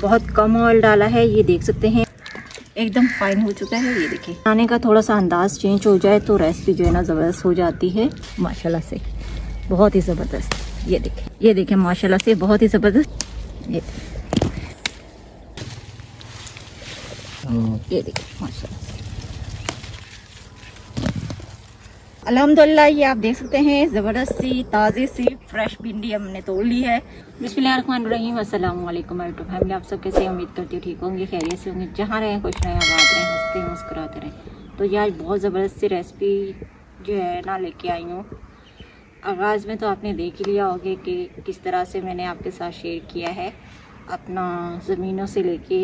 बहुत कम ऑयल डाला है, ये देख सकते हैं एकदम फाइन हो चुका है। ये देखिए खाने का थोड़ा सा अंदाज चेंज हो जाए तो रेसिपी जो है ना ज़बरदस्त हो जाती है माशाल्लाह से, बहुत ही ज़बरदस्त। ये देखें माशाल्लाह से बहुत ही ज़बरदस्त। ये देखिए माशाल्लाह से अल्हम्दुलिल्लाह, ये आप देख सकते हैं ज़बरदस्त सी ताज़ी सी फ्रेश भिंडी हमने तोड़ ली है। बिस्मिल्लाहिर्रहमानिर्रहीम, अस्सलामुअलैकुम वालेकुम फैमिली, आप सब कैसे? उम्मीद करती हूँ ठीक होंगे, खैरियत से होंगे, जहाँ रहें खुश रहें, आबाद रहें, हंसते मुस्कुराते रहें। तो ये आज बहुत ज़बरदस्त सी रेसिपी जो है ना लेके आई हूँ। आगाज़ में तो आपने देख ही लिया होगा कि किस तरह से मैंने आपके साथ शेयर किया है अपना ज़मीनों से लेके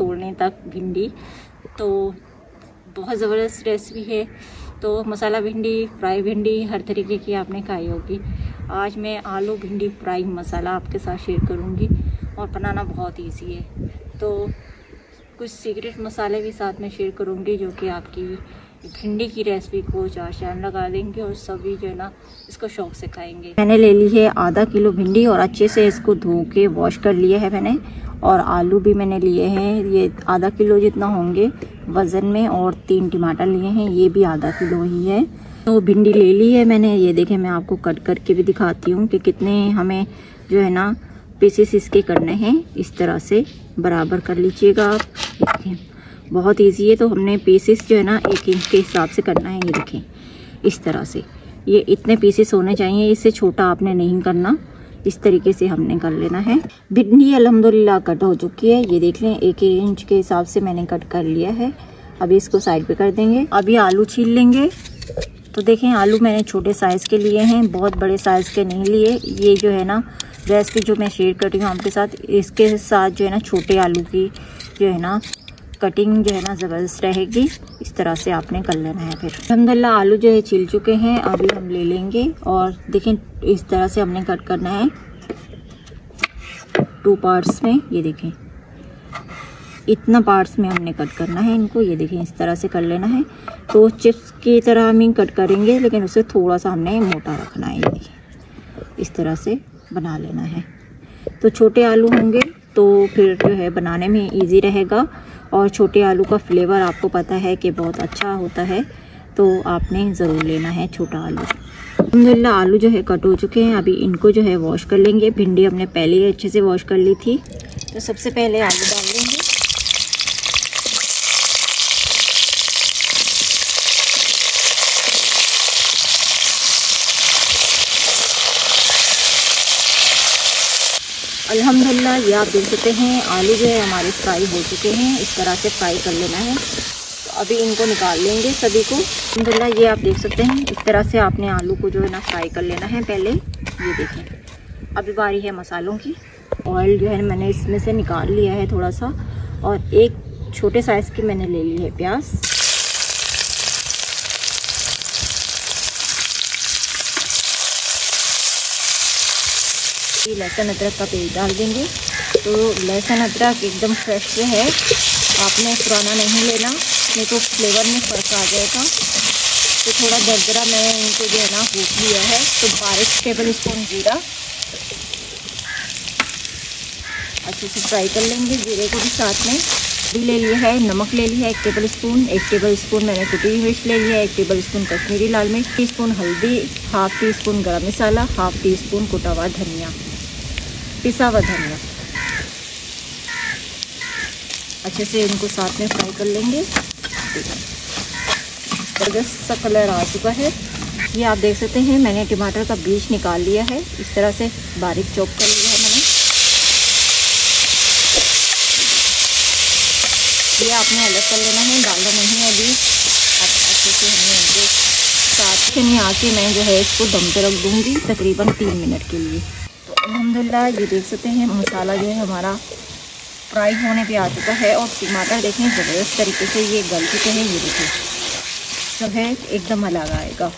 तोड़ने तक भिंडी। तो बहुत ज़बरदस्त रेसिपी है, तो मसाला भिंडी, फ्राई भिंडी, हर तरीके की आपने खाई होगी। आज मैं आलू भिंडी फ्राई मसाला आपके साथ शेयर करूंगी और बनाना बहुत इजी है। तो कुछ सीक्रेट मसाले भी साथ में शेयर करूंगी जो कि आपकी भिंडी की रेसिपी को चार चांद लगा देंगे और सभी जो है ना इसको शौक से खाएंगे। मैंने ले ली है आधा किलो भिंडी और अच्छे से इसको धो के वॉश कर लिया है मैंने, और आलू भी मैंने लिए हैं ये आधा किलो जितना होंगे वज़न में, और 3 टमाटर लिए हैं ये भी आधा किलो ही है। तो भिंडी ले ली है मैंने, ये देखें मैं आपको कट करके भी दिखाती हूँ कि कितने हमें जो है ना पीसेस इसके करने हैं। इस तरह से बराबर कर लीजिएगा आप, बहुत ईजी है। तो हमने पीसेस जो है ना 1 इंच के हिसाब से करना है, ये देखें इस तरह से ये इतने पीसेस होने चाहिए, इससे छोटा आपने नहीं करना, इस तरीके से हमने कर लेना है। भिंडी अल्हम्दुलिल्लाह कट हो चुकी है, ये देख लें 1 इंच के हिसाब से मैंने कट कर लिया है। अभी इसको साइड पे कर देंगे, अभी आलू छील लेंगे। तो देखें आलू मैंने छोटे साइज़ के लिए हैं, बहुत बड़े साइज़ के नहीं लिए। ये जो है ना रेसिपी जो मैं शेयर कर रही हूँ आपके साथ, इसके साथ जो है ना छोटे आलू की जो है ना कटिंग जो है ना ज़बरदस्त रहेगी। इस तरह से आपने कर लेना है। फिर अल्हम्दुलिल्लाह आलू जो है छील चुके हैं, अभी हम ले लेंगे और देखें इस तरह से हमने कट करना है 2 पार्ट्स में। ये देखें इतना पार्ट्स में हमने कट करना है इनको, ये देखें इस तरह से कर लेना है। तो चिप्स की तरह हम ही कट करेंगे लेकिन उसे थोड़ा सा हमने मोटा रखना है, ये देखें इस तरह से बना लेना है। तो छोटे आलू होंगे तो फिर जो है बनाने में इजी रहेगा, और छोटे आलू का फ्लेवर आपको पता है कि बहुत अच्छा होता है, तो आपने ज़रूर लेना है छोटा आलू। अल्हम्दुलिल्लाह आलू जो है कट हो चुके हैं, अभी इनको जो है वॉश कर लेंगे। भिंडी हमने पहले ही अच्छे से वॉश कर ली थी। तो सबसे पहले आलू डाल लेंगे, अल्हम्दुलिल्लाह ये आप देख सकते हैं आलू जो है हमारे फ्राई हो चुके हैं। इस तरह से फ्राई कर लेना है। तो अभी इनको निकाल लेंगे सभी को। अल्हम्दुलिल्लाह ये आप देख सकते हैं इस तरह से आपने आलू को जो है ना फ्राई कर लेना है पहले, ये देखें। अभी बारी है मसालों की। ऑयल जो है मैंने इसमें से निकाल लिया है थोड़ा सा, और 1 छोटे साइज़ की मैंने ले ली है प्याज। लहसुन अदरक का पेस्ट डाल देंगे। तो लहसुन अदरक एकदम फ्रेश से है, आपने पुराना नहीं लेना नहीं तो फ्लेवर में फ़र्क आ जाएगा। तो थोड़ा दरदरा मैं इनको जो है ना भून लिया है। तो 12 टेबल स्पून जीरा अच्छे से फ्राई कर लेंगे, जीरे को भी साथ में। भी ले लिया है, नमक ले लिया है 1 टेबल स्पून, 1 टेबल स्पून मैंने कुटी हुई मिर्च ले लिया है, 1 टेबल स्पून कश्मीरी लाल मिर्च, टीस्पून हल्दी, हाफ़ टी स्पून गर्म मसाला, हाफ़ टी स्पून कुटा हुआ धनिया, पिसा हुआ धनिया। अच्छे से इनको साथ में फ्राई कर लेंगे। ज़बरदस्त सा कलर आ चुका है, ये आप देख सकते हैं। मैंने टमाटर का बीज निकाल लिया है, इस तरह से बारीक चॉप कर लिया है मैंने। ये आपने अलग कर लेना है, डालना नहीं है अभी। अब अच्छे से हमने इनको साथ में आके मैं जो है इसको दम पे रख दूँगी तकरीबन 3 मिनट के लिए। अल्हम्दुलिल्लाह ये देख सकते हैं मसाला जो है हमारा फ्राई होने पे आ चुका है, और टमाटर देखें ज़बरदस्त तरीके से ये गल चुके हैं। ये देखें सब है एकदम अलग आएगा।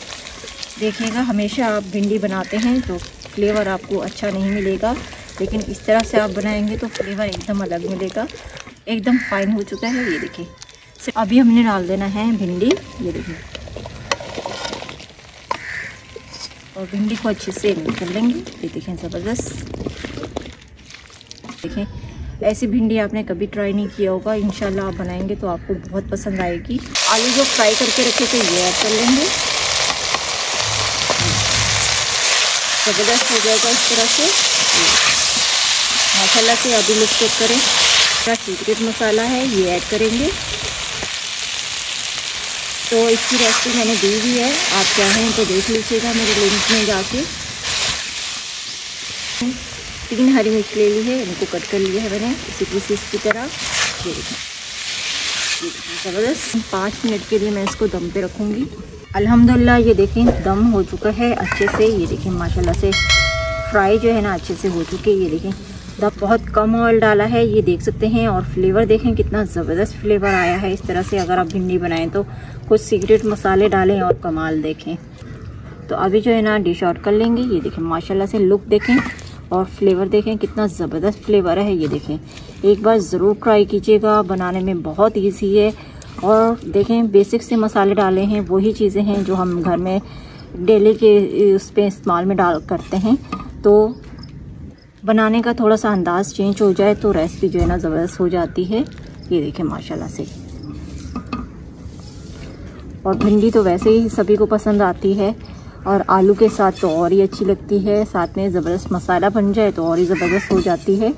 देखिएगा हमेशा आप भिंडी बनाते हैं तो फ्लेवर आपको अच्छा नहीं मिलेगा, लेकिन इस तरह से आप बनाएंगे तो फ्लेवर एकदम अलग मिलेगा। एकदम फाइन हो चुका है, ये देखें। अभी हमने डाल देना है भिंडी, ये देखें, और भिंडी को अच्छे से मिक्स कर लेंगे। ये देखें ज़बरदस्त, देखें ऐसी भिंडी आपने कभी ट्राई नहीं किया होगा। इंशाल्लाह आप बनाएंगे तो आपको बहुत पसंद आएगी। आलू जो फ्राई करके रखे थे ये ऐड कर लेंगे, ज़बरदस्त हो जाएगा इस तरह से मसाला से। अभी लोग चेक करें, इसका सीक्रेट मसाला है ये ऐड करेंगे। तो इसकी रेसिपी मैंने दी हुई है, आप चाहें तो देख लीजिएगा मेरे लिंक में जाके। 3 हरी मिर्च ले ली है, इनको कट कर लिया है मैंने इसी पीसेस की तरह। ज़बरदस्त 5 मिनट के लिए मैं इसको दम पे रखूँगी। अल्हम्दुलिल्लाह ये देखें दम हो चुका है अच्छे से। ये देखें माशाल्लाह से फ्राई जो है ना अच्छे से हो चुके। ये देखें दम बहुत कम ऑयल डाला है ये देख सकते हैं। और फ्लेवर देखें कितना ज़बरदस्त फ्लेवर आया है। इस तरह से अगर आप भिंडी बनाएं तो कुछ सीक्रेट मसाले डालें और कमाल देखें। तो अभी जो है ना डिश आउट कर लेंगे। ये देखें माशाल्लाह से लुक देखें और फ्लेवर देखें कितना ज़बरदस्त फ्लेवर है। ये देखें एक बार ज़रूर ट्राई कीजिएगा, बनाने में बहुत ईजी है। और देखें बेसिक से मसाले डाले हैं, वही चीज़ें हैं जो हम घर में डेली के उस पर इस्तेमाल में डाल करते हैं। तो बनाने का थोड़ा सा अंदाज़ चेंज हो जाए तो रेसिपी जो है ना ज़बरदस्त हो जाती है। ये देखें माशाल्लाह से। और भिंडी तो वैसे ही सभी को पसंद आती है और आलू के साथ तो और ही अच्छी लगती है। साथ में ज़बरदस्त मसाला बन जाए तो और ही ज़बरदस्त हो जाती है।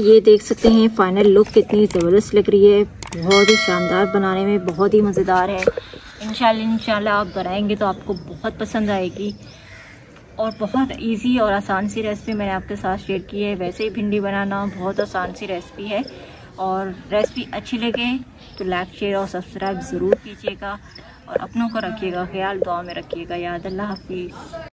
ये देख सकते हैं फाइनल लुक कितनी ज़बरदस्त लग रही है। बहुत ही शानदार, बनाने में बहुत ही मज़ेदार है। इंशाल्लाह आप बनाएंगे तो आपको बहुत पसंद आएगी। और बहुत इजी और आसान सी रेसिपी मैंने आपके साथ शेयर की है। वैसे ही भिंडी बनाना बहुत आसान सी रेसिपी है। और रेसिपी अच्छी लगे तो लाइक, शेयर और सब्सक्राइब ज़रूर कीजिएगा। और अपनों का रखिएगा ख्याल, दुआ में रखिएगा याद। अल्लाह हाफिज़।